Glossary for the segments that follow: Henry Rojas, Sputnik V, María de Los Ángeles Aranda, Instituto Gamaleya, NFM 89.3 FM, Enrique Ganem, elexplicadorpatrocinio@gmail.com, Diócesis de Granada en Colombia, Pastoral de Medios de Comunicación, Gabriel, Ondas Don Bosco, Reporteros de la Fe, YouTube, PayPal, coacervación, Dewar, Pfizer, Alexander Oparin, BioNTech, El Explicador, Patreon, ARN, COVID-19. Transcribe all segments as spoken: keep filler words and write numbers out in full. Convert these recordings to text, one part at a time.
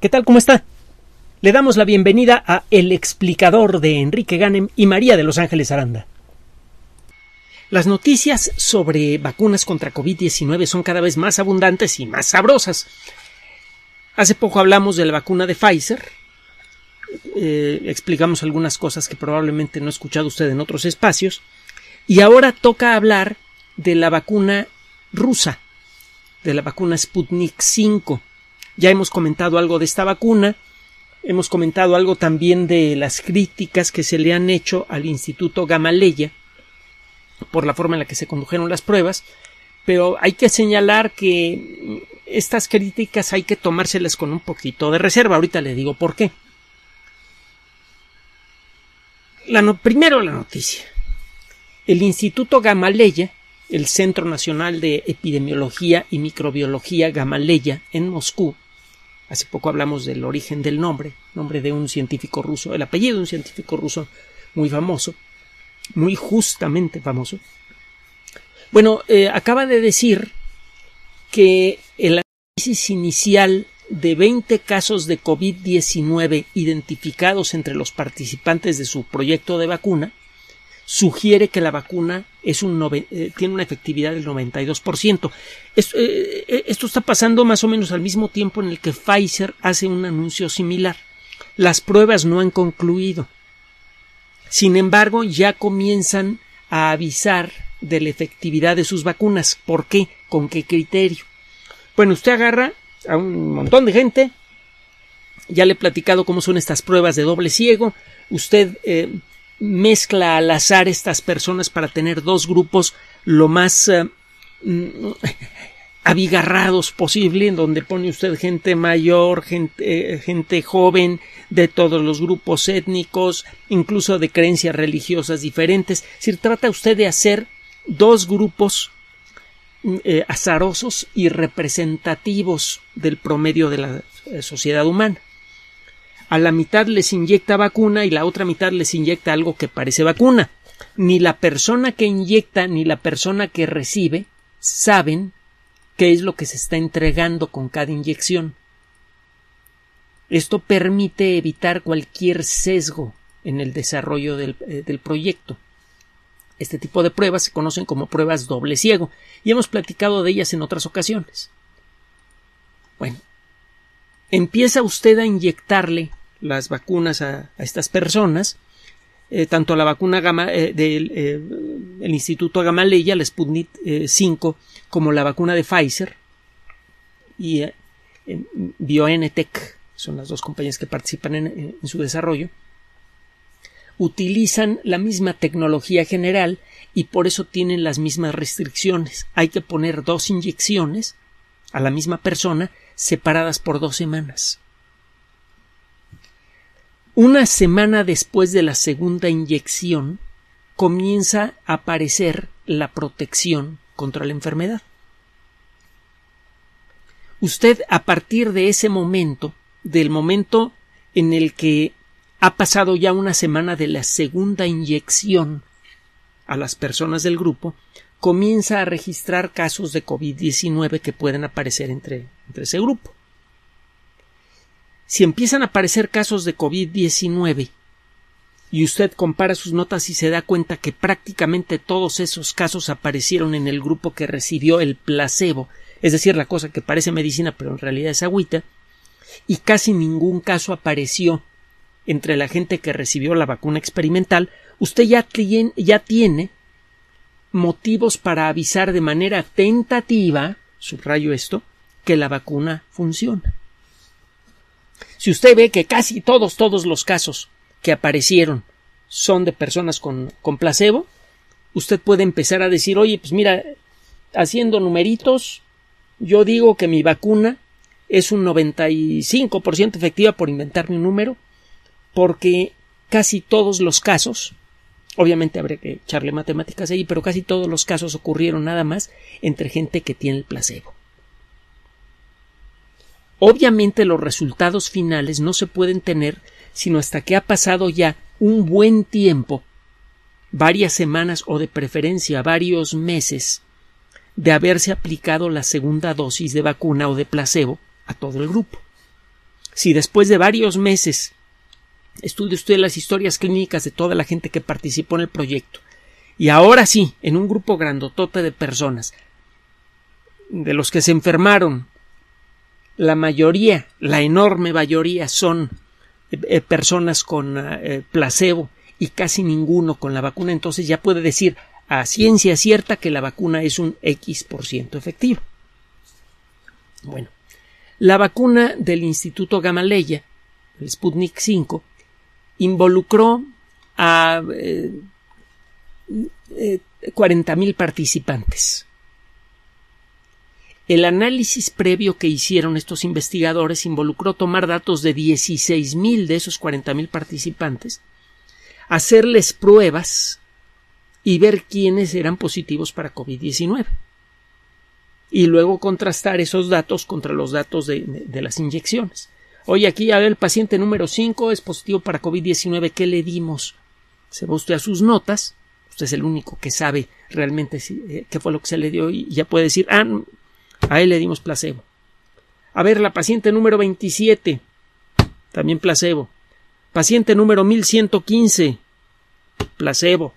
¿Qué tal? ¿Cómo está? Le damos la bienvenida a El Explicador de Enrique Ganem y María de Los Ángeles Aranda. Las noticias sobre vacunas contra COVID diecinueve son cada vez más abundantes y más sabrosas. Hace poco hablamos de la vacuna de Pfizer. Eh, explicamos algunas cosas que probablemente no ha escuchado usted en otros espacios. Y ahora toca hablar de la vacuna rusa, de la vacuna Sputnik cinco. Ya hemos comentado algo de esta vacuna. Hemos comentado algo también de las críticas que se le han hecho al Instituto Gamaleya por la forma en la que se condujeron las pruebas, pero hay que señalar que estas críticas hay que tomárselas con un poquito de reserva. Ahorita le digo por qué. La no, primero la noticia. El Instituto Gamaleya, el Centro Nacional de Epidemiología y Microbiología Gamaleya en Moscú, hace poco hablamos del origen del nombre, nombre de un científico ruso, el apellido de un científico ruso muy famoso, muy justamente famoso. Bueno, eh, acaba de decir que el análisis inicial de veinte casos de COVID diecinueve identificados entre los participantes de su proyecto de vacuna sugiere que la vacuna es un nove, eh, tiene una efectividad del noventa y dos por ciento. Esto, eh, esto está pasando más o menos al mismo tiempo en el que Pfizer hace un anuncio similar. Las pruebas no han concluido. Sin embargo, ya comienzan a avisar de la efectividad de sus vacunas. ¿Por qué? ¿Con qué criterio? Bueno, usted agarra a un montón de gente. Ya le he platicado cómo son estas pruebas de doble ciego. Usted... Eh, mezcla al azar estas personas para tener dos grupos lo más eh, abigarrados posible, en donde pone usted gente mayor, gente, eh, gente joven, de todos los grupos étnicos, incluso de creencias religiosas diferentes. Es decir, trata usted de hacer dos grupos eh, azarosos y representativos del promedio de la eh, sociedad humana. A la mitad les inyecta vacuna y la otra mitad les inyecta algo que parece vacuna. Ni la persona que inyecta ni la persona que recibe saben qué es lo que se está entregando con cada inyección. Esto permite evitar cualquier sesgo en el desarrollo del, eh, del proyecto. Este tipo de pruebas se conocen como pruebas doble ciego y hemos platicado de ellas en otras ocasiones. Bueno, empieza usted a inyectarle las vacunas a, a estas personas, eh, tanto la vacuna gama, eh, del eh, el Instituto Gamaleya, la Sputnik eh, cinco, como la vacuna de Pfizer y eh, BioNTech, son las dos compañías que participan en, en su desarrollo, utilizan la misma tecnología general y por eso tienen las mismas restricciones. Hay que poner dos inyecciones a la misma persona separadas por dos semanas. Una semana después de la segunda inyección comienza a aparecer la protección contra la enfermedad. Usted, a partir de ese momento, del momento en el que ha pasado ya una semana de la segunda inyección a las personas del grupo, comienza a registrar casos de COVID diecinueve que pueden aparecer entre, entre ese grupo. Si empiezan a aparecer casos de COVID diecinueve y usted compara sus notas y se da cuenta que prácticamente todos esos casos aparecieron en el grupo que recibió el placebo, es decir, la cosa que parece medicina pero en realidad es agüita, y casi ningún caso apareció entre la gente que recibió la vacuna experimental, usted ya tiene, ya tiene motivos para avisar de manera tentativa, subrayo esto, que la vacuna funciona. Si usted ve que casi todos, todos los casos que aparecieron son de personas con, con placebo, usted puede empezar a decir, oye, pues mira, haciendo numeritos, yo digo que mi vacuna es un noventa y cinco por ciento efectiva, por inventarme un número, porque casi todos los casos, obviamente habría que echarle matemáticas ahí, pero casi todos los casos ocurrieron nada más entre gente que tiene el placebo. Obviamente los resultados finales no se pueden tener sino hasta que ha pasado ya un buen tiempo, varias semanas o de preferencia varios meses, de haberse aplicado la segunda dosis de vacuna o de placebo a todo el grupo. si después de varios meses estudia usted las historias clínicas de toda la gente que participó en el proyecto, y ahora sí, en un grupo grandotote de personas, de los que se enfermaron, la mayoría, la enorme mayoría son eh, personas con eh, placebo y casi ninguno con la vacuna, entonces ya puede decir a ciencia cierta que la vacuna es un equis por ciento efectiva. Bueno, la vacuna del Instituto Gamaleya, el Sputnik cinco, involucró a eh, eh, cuarenta mil participantes. El análisis previo que hicieron estos investigadores involucró tomar datos de dieciséis mil de esos cuarenta mil participantes, hacerles pruebas y ver quiénes eran positivos para COVID diecinueve. Y luego contrastar esos datos contra los datos de, de, de las inyecciones. Oye, aquí, a ver, el paciente número cinco es positivo para COVID diecinueve. ¿Qué le dimos? Se va usted a sus notas. Usted es el único que sabe realmente si, eh, qué fue lo que se le dio y ya puede decir, ah, no, a él le dimos placebo. A ver, la paciente número veintisiete, también placebo. Paciente número mil ciento quince, placebo.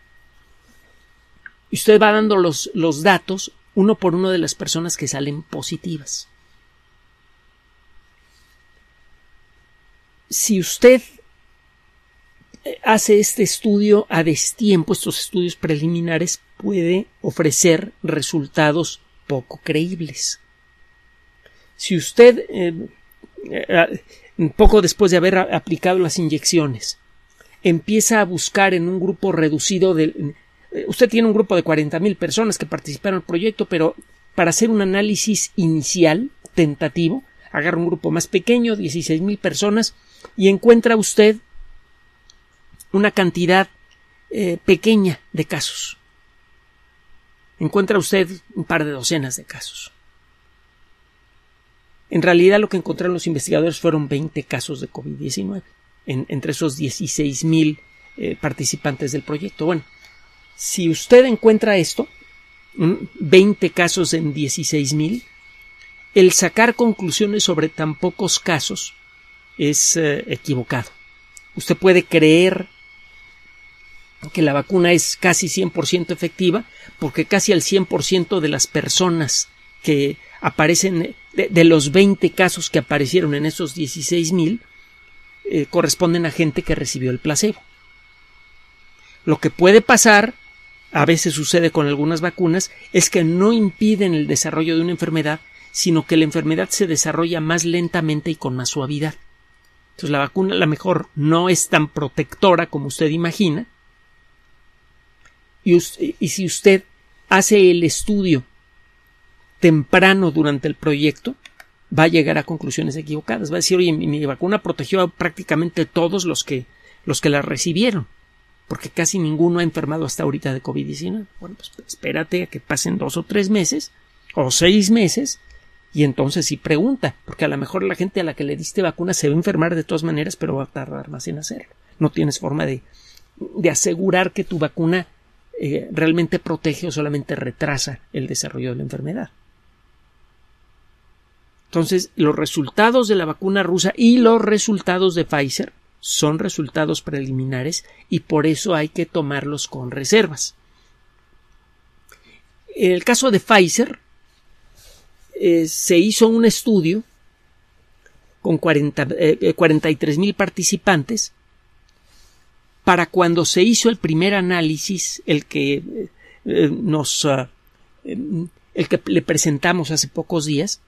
Y usted va dando los, los datos uno por uno de las personas que salen positivas. Si usted hace este estudio a destiempo, estos estudios preliminares, puede ofrecer resultados poco creíbles. Si usted, eh, eh, poco después de haber aplicado las inyecciones, empieza a buscar en un grupo reducido de... Eh, usted tiene un grupo de cuarenta mil personas que participaron en el proyecto, pero para hacer un análisis inicial, tentativo, agarra un grupo más pequeño, dieciséis mil personas, y encuentra usted una cantidad eh, pequeña de casos. Encuentra usted un par de docenas de casos. En realidad lo que encontraron los investigadores fueron veinte casos de COVID diecinueve en, entre esos dieciséis mil eh, participantes del proyecto. Bueno, si usted encuentra esto, veinte casos en dieciséis mil, el sacar conclusiones sobre tan pocos casos es eh, equivocado. Usted puede creer que la vacuna es casi cien por ciento efectiva, porque casi al cien por ciento de las personas que aparecen, de, de los veinte casos que aparecieron en esos dieciséis mil, eh, corresponden a gente que recibió el placebo. Lo que puede pasar, a veces sucede con algunas vacunas, es que no impiden el desarrollo de una enfermedad, sino que la enfermedad se desarrolla más lentamente y con más suavidad. Entonces la vacuna a lo mejor no es tan protectora como usted imagina, Y, usted, y si usted hace el estudio temprano durante el proyecto, va a llegar a conclusiones equivocadas. Va a decir, oye, mi, mi vacuna protegió a prácticamente todos los que, los que la recibieron, porque casi ninguno ha enfermado hasta ahorita de COVID diecinueve. Bueno, pues espérate a que pasen dos o tres meses, o seis meses, y entonces sí pregunta, porque a lo mejor la gente a la que le diste vacuna se va a enfermar de todas maneras, pero va a tardar más en hacerlo. No tienes forma de, de asegurar que tu vacuna Eh, realmente protege o solamente retrasa el desarrollo de la enfermedad. Entonces, los resultados de la vacuna rusa y los resultados de Pfizer son resultados preliminares y por eso hay que tomarlos con reservas. En el caso de Pfizer, eh, se hizo un estudio con cuarenta, eh, cuarenta y tres mil participantes. Para cuando se hizo el primer análisis, el que eh, nos, uh, el que le presentamos hace pocos días,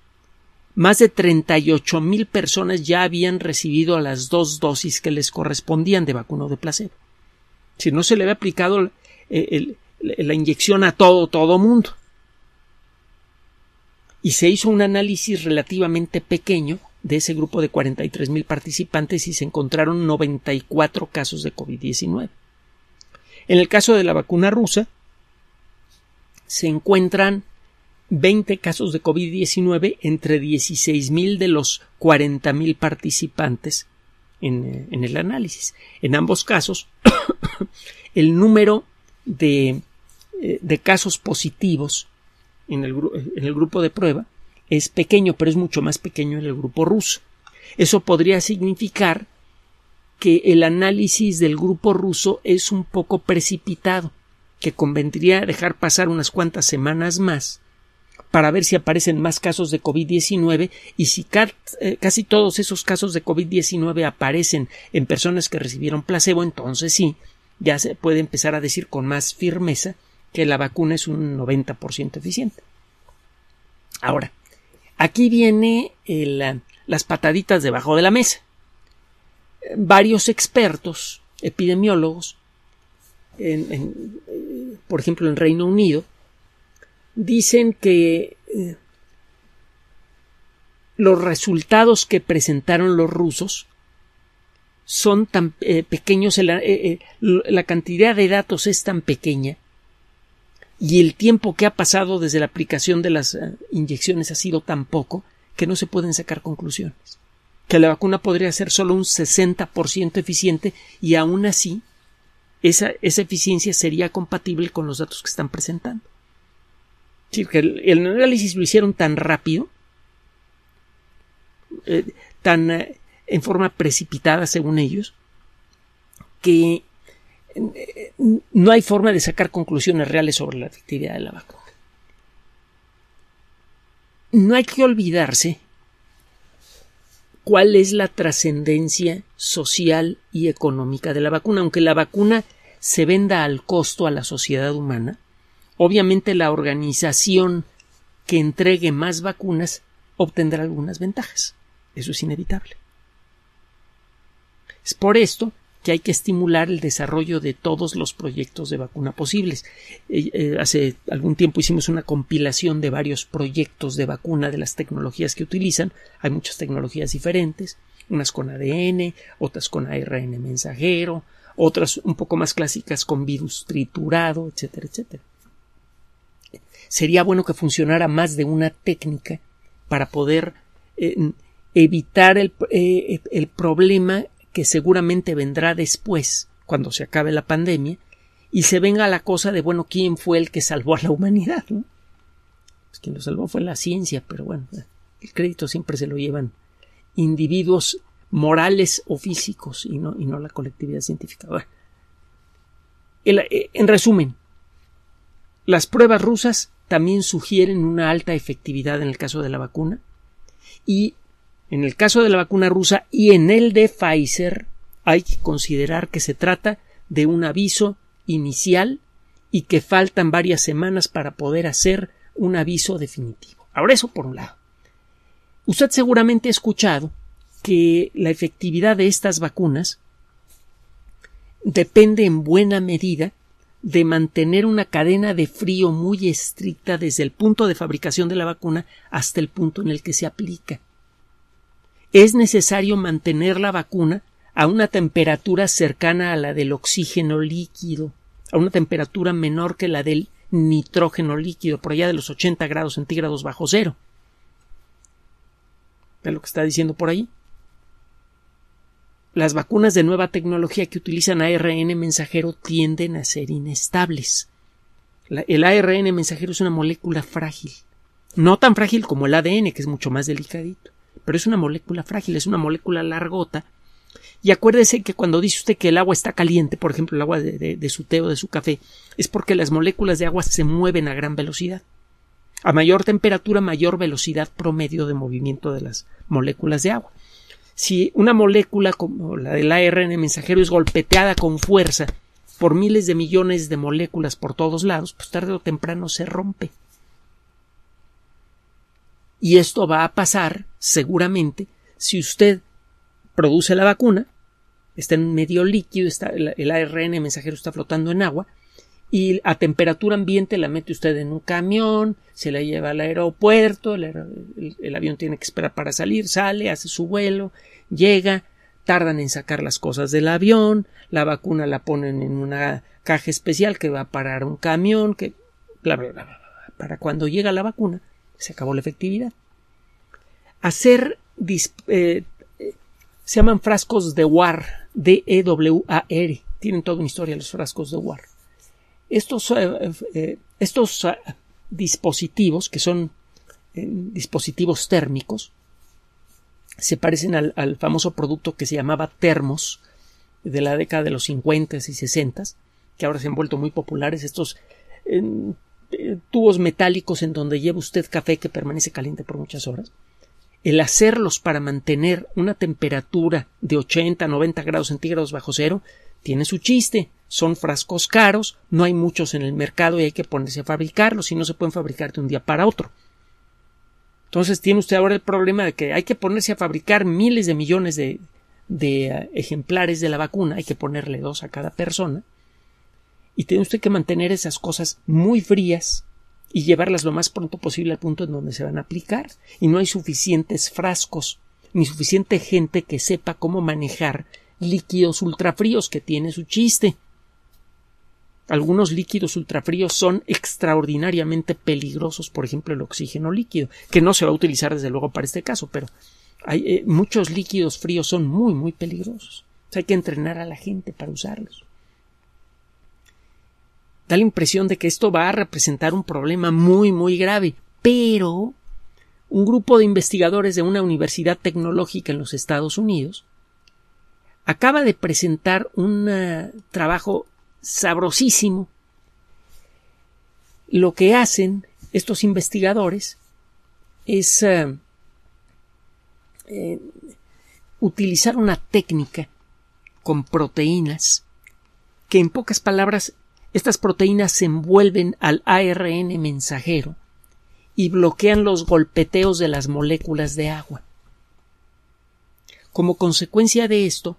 más de treinta y ocho mil personas ya habían recibido las dos dosis que les correspondían de vacuna o de placebo. Si no se le había aplicado el, el, la inyección a todo, todo mundo. Y se hizo un análisis relativamente pequeño de ese grupo de cuarenta y tres mil participantes y se encontraron noventa y cuatro casos de COVID diecinueve. En el caso de la vacuna rusa, se encuentran veinte casos de COVID diecinueve entre dieciséis mil de los cuarenta mil participantes en, en el análisis. En ambos casos, el número de, de casos positivos en el, en el grupo de prueba es pequeño, pero es mucho más pequeño en el grupo ruso. Eso podría significar que el análisis del grupo ruso es un poco precipitado, que convendría dejar pasar unas cuantas semanas más para ver si aparecen más casos de COVID diecinueve, y si casi todos esos casos de COVID diecinueve aparecen en personas que recibieron placebo, entonces sí, ya se puede empezar a decir con más firmeza que la vacuna es un noventa por ciento eficiente. Ahora, aquí viene el, las pataditas debajo de la mesa. Varios expertos, epidemiólogos, en, en, por ejemplo en Reino Unido, dicen que eh, los resultados que presentaron los rusos son tan eh, pequeños, la, eh, eh, la cantidad de datos es tan pequeña y el tiempo que ha pasado desde la aplicación de las eh, inyecciones ha sido tan poco que no se pueden sacar conclusiones, que la vacuna podría ser solo un sesenta por ciento eficiente y aún así esa, esa eficiencia sería compatible con los datos que están presentando. Sí, que el, el análisis lo hicieron tan rápido, eh, tan eh, en forma precipitada según ellos, que eh, no hay forma de sacar conclusiones reales sobre la efectividad de la vacuna. No hay que olvidarse cuál es la trascendencia social y económica de la vacuna. Aunque la vacuna se venda al costo a la sociedad humana, obviamente la organización que entregue más vacunas obtendrá algunas ventajas. Eso es inevitable. Es por esto que hay que estimular el desarrollo de todos los proyectos de vacuna posibles. Eh, eh, hace algún tiempo hicimos una compilación de varios proyectos de vacuna, de las tecnologías que utilizan. Hay muchas tecnologías diferentes, unas con A D N, otras con A R N mensajero, otras un poco más clásicas con virus triturado, etcétera, etcétera. Sería bueno que funcionara más de una técnica para poder eh, evitar el, eh, el problema que seguramente vendrá después, cuando se acabe la pandemia, y se venga la cosa de, bueno, ¿quién fue el que salvó a la humanidad? ¿No? Pues quien lo salvó fue la ciencia, pero bueno, el crédito siempre se lo llevan individuos morales o físicos y no, y no la colectividad científica. Bueno, el, en resumen, las pruebas rusas también sugieren una alta efectividad en el caso de la vacuna, y en el caso de la vacuna rusa y en el de Pfizer hay que considerar que se trata de un aviso inicial y que faltan varias semanas para poder hacer un aviso definitivo. Ahora, eso por un lado. Usted seguramente ha escuchado que la efectividad de estas vacunas depende en buena medida de mantener una cadena de frío muy estricta desde el punto de fabricación de la vacuna hasta el punto en el que se aplica. Es necesario mantener la vacuna a una temperatura cercana a la del oxígeno líquido, a una temperatura menor que la del nitrógeno líquido, por allá de los ochenta grados centígrados bajo cero. ¿Ven lo que está diciendo por ahí? Las vacunas de nueva tecnología que utilizan A R N mensajero tienden a ser inestables. La, el A R N mensajero es una molécula frágil. No tan frágil como el A D N, que es mucho más delicadito, pero es una molécula frágil, es una molécula largota. Y acuérdese que cuando dice usted que el agua está caliente, por ejemplo, el agua de, de, de su té o de su café, es porque las moléculas de agua se mueven a gran velocidad. A mayor temperatura, mayor velocidad promedio de movimiento de las moléculas de agua. Si una molécula como la del A R N mensajero es golpeteada con fuerza por miles de millones de moléculas por todos lados, pues tarde o temprano se rompe. Y esto va a pasar seguramente si usted produce la vacuna, está en medio líquido, está, el A R N mensajero está flotando en agua, y a temperatura ambiente la mete usted en un camión, se la lleva al aeropuerto, el, aer- el, el avión tiene que esperar para salir, sale, hace su vuelo, llega, tardan en sacar las cosas del avión, la vacuna la ponen en una caja especial que va a parar un camión, que bla, bla, bla, bla, bla. Para cuando llega la vacuna, se acabó la efectividad. Hacer, dis- eh, eh, se llaman frascos Dewar, D E W A R, tienen toda una historia los frascos Dewar. Estos, eh, eh, estos eh, dispositivos, que son eh, dispositivos térmicos, se parecen al, al famoso producto que se llamaba termos de la década de los cincuenta y sesenta, que ahora se han vuelto muy populares, estos eh, tubos metálicos en donde lleva usted café que permanece caliente por muchas horas. El hacerlos para mantener una temperatura de ochenta a noventa grados centígrados bajo cero tiene su chiste. Son frascos caros, no hay muchos en el mercado y hay que ponerse a fabricarlos, y no se pueden fabricar de un día para otro. Entonces tiene usted ahora el problema de que hay que ponerse a fabricar miles de millones de, de ejemplares de la vacuna, hay que ponerle dos a cada persona, y tiene usted que mantener esas cosas muy frías y llevarlas lo más pronto posible al punto en donde se van a aplicar, y no hay suficientes frascos ni suficiente gente que sepa cómo manejar líquidos ultrafríos, que tiene su chiste. Algunos líquidos ultrafríos son extraordinariamente peligrosos, por ejemplo el oxígeno líquido, que no se va a utilizar desde luego para este caso, pero hay, eh, muchos líquidos fríos son muy muy peligrosos. O sea, hay que entrenar a la gente para usarlos. Da la impresión de que esto va a representar un problema muy muy grave, pero un grupo de investigadores de una universidad tecnológica en los Estados Unidos acaba de presentar un uh, trabajo sabrosísimo. Lo que hacen estos investigadores es uh, eh, utilizar una técnica con proteínas que, en pocas palabras, estas proteínas se envuelven al A R N mensajero y bloquean los golpeteos de las moléculas de agua. Como consecuencia de esto,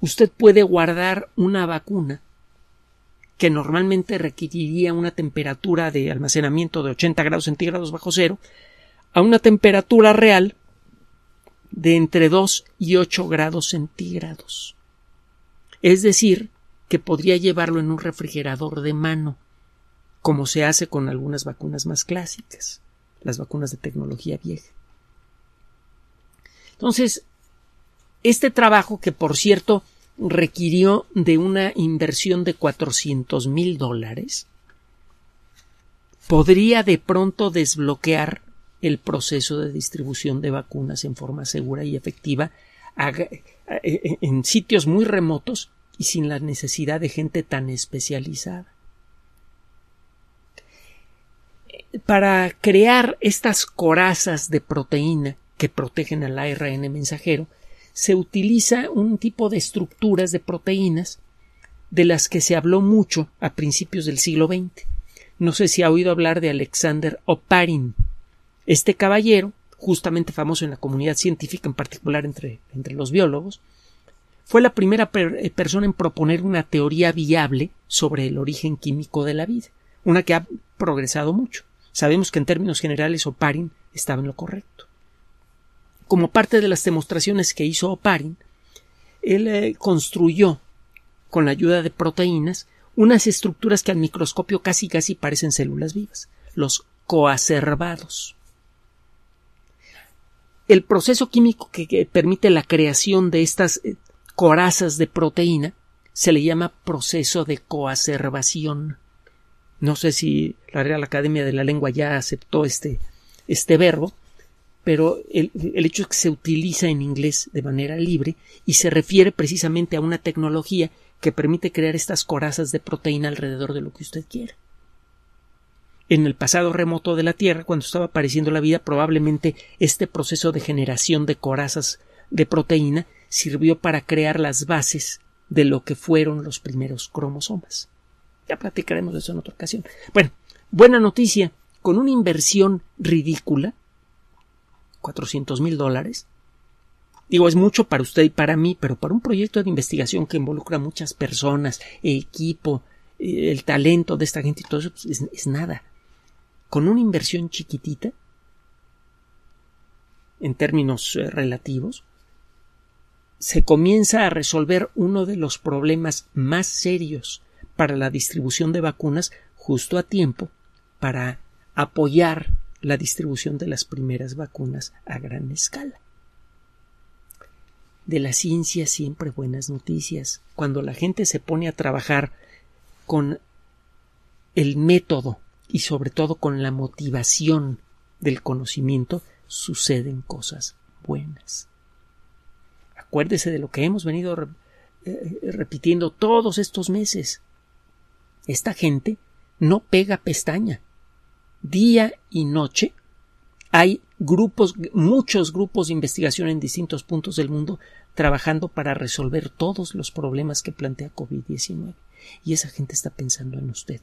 usted puede guardar una vacuna que normalmente requeriría una temperatura de almacenamiento de ochenta grados centígrados bajo cero, a una temperatura real de entre dos y ocho grados centígrados. Es decir, que podría llevarlo en un refrigerador de mano, como se hace con algunas vacunas más clásicas, las vacunas de tecnología vieja. Entonces, este trabajo, que por cierto requirió de una inversión de cuatrocientos mil dólares, podría de pronto desbloquear el proceso de distribución de vacunas en forma segura y efectiva en sitios muy remotos y sin la necesidad de gente tan especializada. Para crear estas corazas de proteína que protegen al A R N mensajero, se utiliza un tipo de estructuras de proteínas de las que se habló mucho a principios del siglo veinte. No sé si ha oído hablar de Alexander Oparin. Este caballero, justamente famoso en la comunidad científica, en particular entre, entre los biólogos, fue la primera per- persona en proponer una teoría viable sobre el origen químico de la vida, una que ha progresado mucho. Sabemos que en términos generales Oparin estaba en lo correcto. Como parte de las demostraciones que hizo Oparin, él eh, construyó, con la ayuda de proteínas, unas estructuras que al microscopio casi casi parecen células vivas, los coacervados. El proceso químico que, que permite la creación de estas eh, corazas de proteína se le llama proceso de coacervación. No sé si la Real Academia de la Lengua ya aceptó este, este verbo, pero el, el hecho es que se utiliza en inglés de manera libre y se refiere precisamente a una tecnología que permite crear estas corazas de proteína alrededor de lo que usted quiera. En el pasado remoto de la Tierra, cuando estaba apareciendo la vida, probablemente este proceso de generación de corazas de proteína sirvió para crear las bases de lo que fueron los primeros cromosomas. Ya platicaremos de eso en otra ocasión. Bueno, buena noticia, con una inversión ridícula, cuatrocientos mil dólares. Digo, es mucho para usted y para mí, pero para un proyecto de investigación que involucra a muchas personas, equipo, el talento de esta gente y todo eso, pues es, es nada. Con una inversión chiquitita, en términos eh, relativos, se comienza a resolver uno de los problemas más serios para la distribución de vacunas justo a tiempo para apoyar la distribución de las primeras vacunas a gran escala. De la ciencia siempre buenas noticias. Cuando la gente se pone a trabajar con el método y sobre todo con la motivación del conocimiento, suceden cosas buenas. Acuérdese de lo que hemos venido re, eh, repitiendo todos estos meses. Esta gente no pega pestaña. Día y noche hay grupos, muchos grupos de investigación en distintos puntos del mundo trabajando para resolver todos los problemas que plantea COVID diecinueve. Y esa gente está pensando en usted.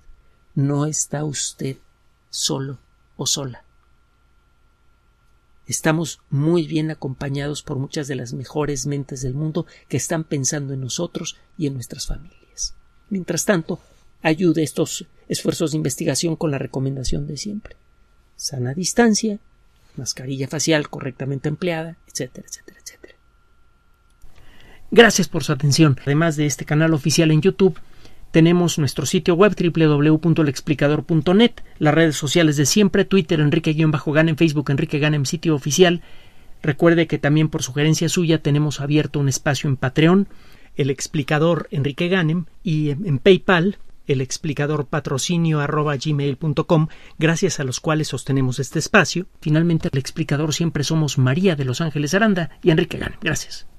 No está usted solo o sola. Estamos muy bien acompañados por muchas de las mejores mentes del mundo que están pensando en nosotros y en nuestras familias. Mientras tanto, ayude estos esfuerzos de investigación con la recomendación de siempre. Sana distancia, mascarilla facial correctamente empleada, etcétera, etcétera, etcétera. Gracias por su atención. Además de este canal oficial en YouTube, tenemos nuestro sitio web doble u doble u doble u punto el explicador punto net, las redes sociales de siempre, Twitter, Enrique-Ganem, Facebook, Enrique Ganem, sitio oficial. Recuerde que también por sugerencia suya tenemos abierto un espacio en Patreon, El Explicador Enrique Ganem, y en PayPal, el explicador patrocinio arroba gmail punto com, gracias a los cuales sostenemos este espacio. Finalmente, El Explicador siempre somos María de Los Ángeles Aranda y Enrique Ganem. Gracias.